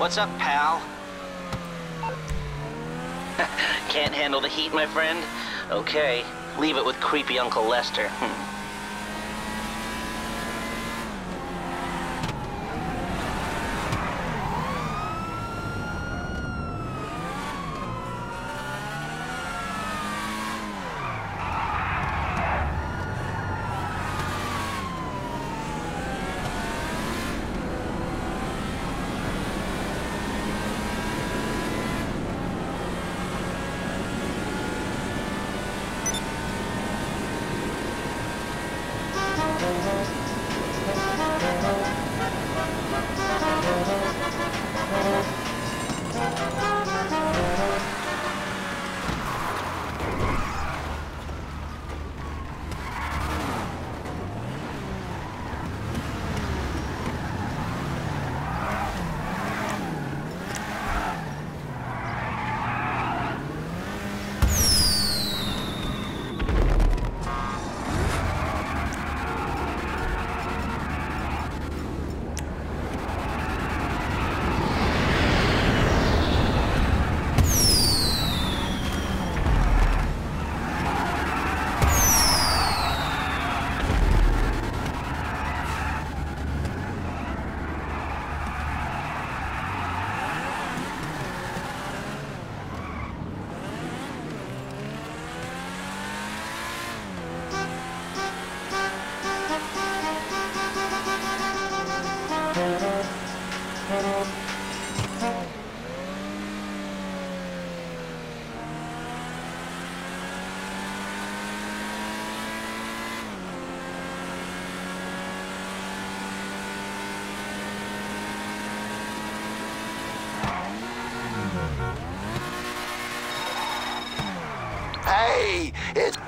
What's up, pal? Can't handle the heat, my friend? Okay, leave it with creepy Uncle Lester. Hey, it's...